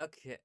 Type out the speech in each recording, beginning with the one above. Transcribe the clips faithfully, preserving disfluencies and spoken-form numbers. Okay.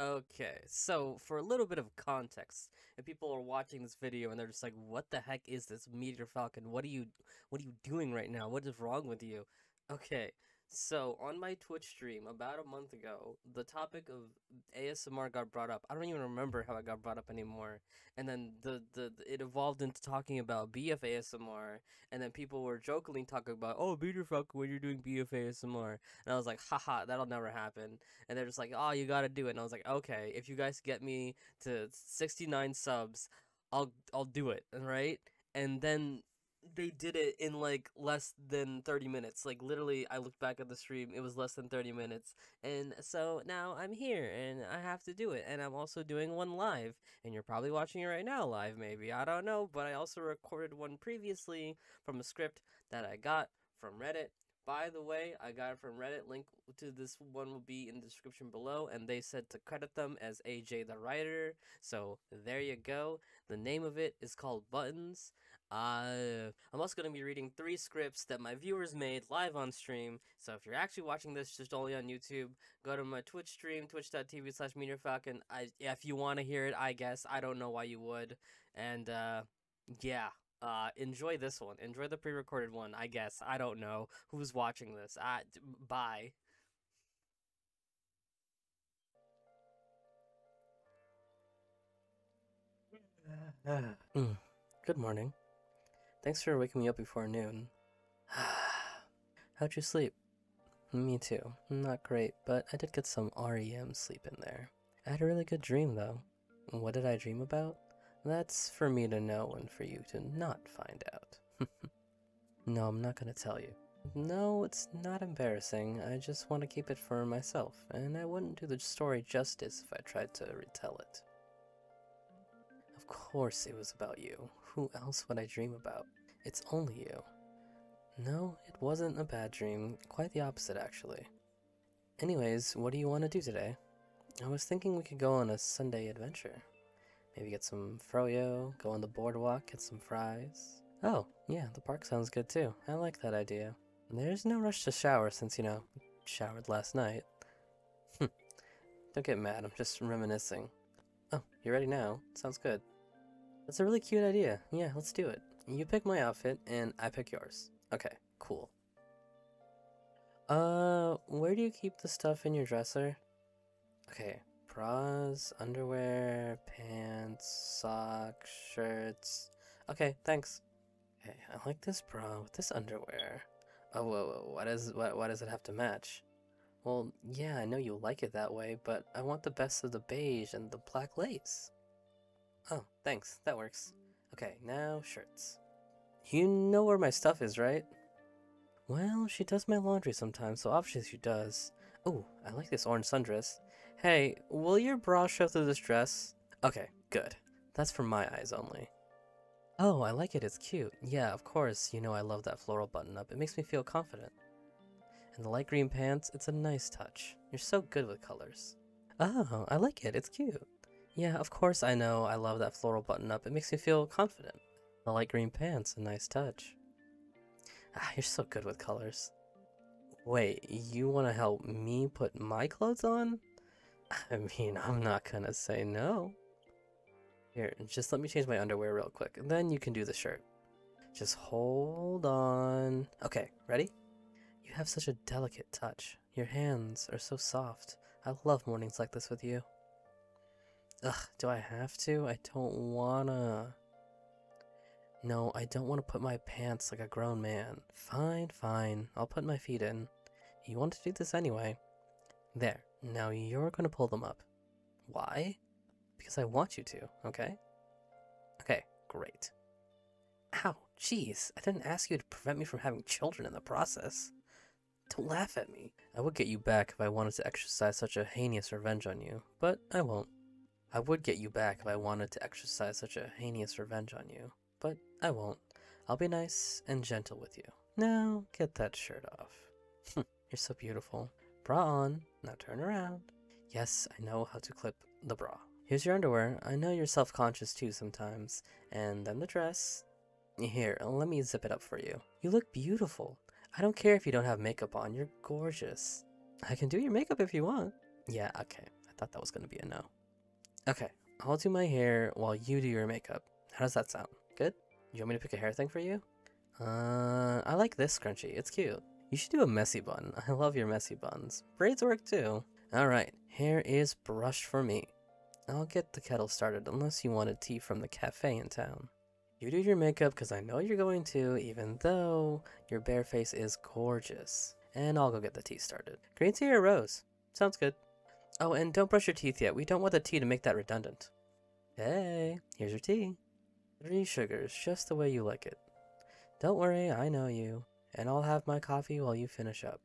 Okay, so for a little bit of context, if people are watching this video and they're just like, what the heck is this Meteor Falcon? What are you what are you doing right now? What is wrong with you? Okay, so on my Twitch stream about a month ago, the topic of A S M R got brought up. I don't even remember how it got brought up anymore. And then the, the, the it evolved into talking about B F A S M R, and then people were jokingly talking about, oh, Meteor Falcon, when you're doing B F A S M R. And I was like, haha, that'll never happen. And they're just like, oh, you gotta do it. And I was like, okay, if you guys get me to sixty-nine subs, I'll I'll do it, right? And then they did it in like less than thirty minutes. Like, literally, I looked back at the stream, it was less than thirty minutes. And so now I'm here and I have to do it, and I'm also doing one live, and you're probably watching it right now live, maybe, I don't know. But I also recorded one previously from a script that I got from Reddit. By the way, I got it from Reddit. Link to this one will be in the description below, and they said to credit them as A J the Writer, so there you go. The name of it is called Buttons. Uh, I'm also going to be reading three scripts that my viewers made live on stream, so if you're actually watching this just only on YouTube, go to my Twitch stream, twitch dot t v slash Meteor Falcon, I, if you want to hear it, I guess. I don't know why you would, and uh, yeah. Uh, enjoy this one. Enjoy the pre-recorded one, I guess. I don't know who's watching this. Uh, bye. Good morning. Thanks for waking me up before noon. How'd you sleep? Me too. Not great, but I did get some R E M sleep in there. I had a really good dream, though. What did I dream about? That's for me to know and for you to not find out. No, I'm not gonna tell you. No, it's not embarrassing. I just want to keep it for myself, and I wouldn't do the story justice if I tried to retell it. Of course it was about you. Who else would I dream about? It's only you. No, it wasn't a bad dream. Quite the opposite, actually. Anyways, what do you want to do today? I was thinking we could go on a Sunday adventure. Maybe get some froyo, go on the boardwalk, get some fries. Oh, yeah, the park sounds good too. I like that idea. There's no rush to shower since, you know, showered last night. Don't get mad, I'm just reminiscing. Oh, you ready now? Sounds good. That's a really cute idea. Yeah, let's do it. You pick my outfit, and I pick yours. Okay, cool. Uh, where do you keep the stuff in your dresser? Okay. Bras, underwear, pants, socks, shirts. Okay, thanks. Okay, I like this bra with this underwear. Oh, whoa, whoa, what is, what, what does it have to match? Well, yeah, I know you like it that way, but I want the best of the beige and the black lace. Oh, thanks, that works. Okay, now shirts. You know where my stuff is, right? Well, she does my laundry sometimes, so obviously she does. Oh, I like this orange sundress. Hey, will your bra show through this dress? Okay, good. That's for my eyes only. Oh, I like it, it's cute. Yeah, of course, you know I love that floral button-up. It makes me feel confident. And the light green pants, it's a nice touch. You're so good with colors. Oh, I like it, it's cute. Yeah, of course, I know I love that floral button-up. It makes me feel confident. The light green pants, a nice touch. Ah, you're so good with colors. Wait, you want to help me put my clothes on? I mean, I'm not gonna say no. Here, just let me change my underwear real quick, and then you can do the shirt. Just hold on. Okay, ready? You have such a delicate touch. Your hands are so soft. I love mornings like this with you. Ugh, do I have to? I don't wanna. No, I don't want to put my pants like a grown man. Fine, fine. I'll put my feet in. You want to do this anyway. There. Now you're going to pull them up. Why? Because I want you to, okay? Okay, great. Ow, jeez. I didn't ask you to prevent me from having children in the process. Don't laugh at me. I would get you back if I wanted to exercise such a heinous revenge on you, but I won't. I would get you back if I wanted to exercise such a heinous revenge on you. But I won't. I'll be nice and gentle with you. Now, get that shirt off. You're so beautiful. Bra on. Now turn around. Yes, I know how to clip the bra. Here's your underwear. I know you're self-conscious too sometimes. And then the dress. Here, let me zip it up for you. You look beautiful. I don't care if you don't have makeup on. You're gorgeous. I can do your makeup if you want. Yeah, okay. I thought that was going to be a no. Okay, I'll do my hair while you do your makeup. How does that sound? Good? You want me to pick a hair thing for you? Uh, I like this scrunchie. It's cute. You should do a messy bun. I love your messy buns. Braids work too. Alright, hair is brushed for me. I'll get the kettle started unless you wanted tea from the cafe in town. You do your makeup because I know you're going to, even though your bare face is gorgeous. And I'll go get the tea started. Green tea or rose? Sounds good. Oh, and don't brush your teeth yet. We don't want the tea to make that redundant. Hey, here's your tea. Three sugars, just the way you like it. Don't worry, I know you. And I'll have my coffee while you finish up.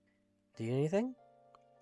Do you need anything?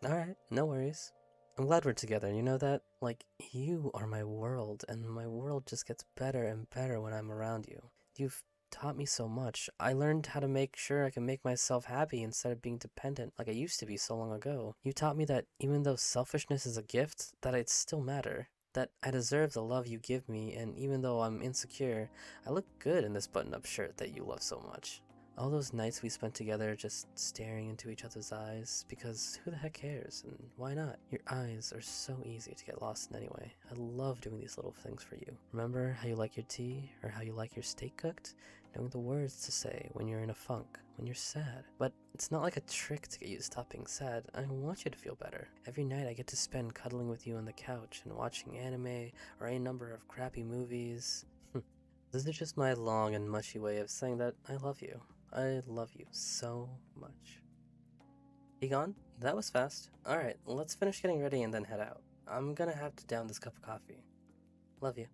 Alright, no worries. I'm glad we're together, you know that? Like, you are my world, and my world just gets better and better when I'm around you. You've taught me so much. I learned how to make sure I can make myself happy instead of being dependent like I used to be so long ago. You taught me that even though selfishness is a gift, that it still matters. That I deserve the love you give me, and even though I'm insecure, I look good in this button-up shirt that you love so much. All those nights we spent together just staring into each other's eyes, because who the heck cares, and why not? Your eyes are so easy to get lost in anyway. I love doing these little things for you. Remember how you like your tea, or how you like your steak cooked? Knowing the words to say when you're in a funk, when you're sad. But it's not like a trick to get you to stop being sad. I want you to feel better. Every night I get to spend cuddling with you on the couch, and watching anime, or any number of crappy movies. This is just my long and mushy way of saying that I love you. I love you so much. Egon, that was fast. Alright, let's finish getting ready and then head out. I'm gonna have to down this cup of coffee. Love you.